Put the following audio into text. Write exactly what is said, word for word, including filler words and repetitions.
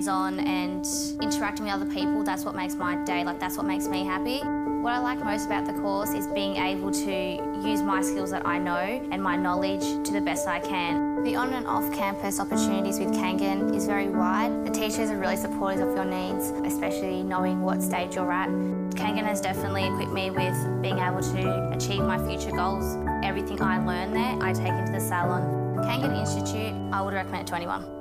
hands-on and interacting with other people, that's what makes my day, like that's what makes me happy. What I like most about the course is being able to use my skills that I know and my knowledge to the best I can. The on and off campus opportunities with Kangan is very wide. The teachers are really supportive of your needs, especially knowing what stage you're at. Kangan has definitely equipped me with being able to achieve my future goals. Everything I learn there, I take into the salon. Kangan Institute, I would recommend it to anyone.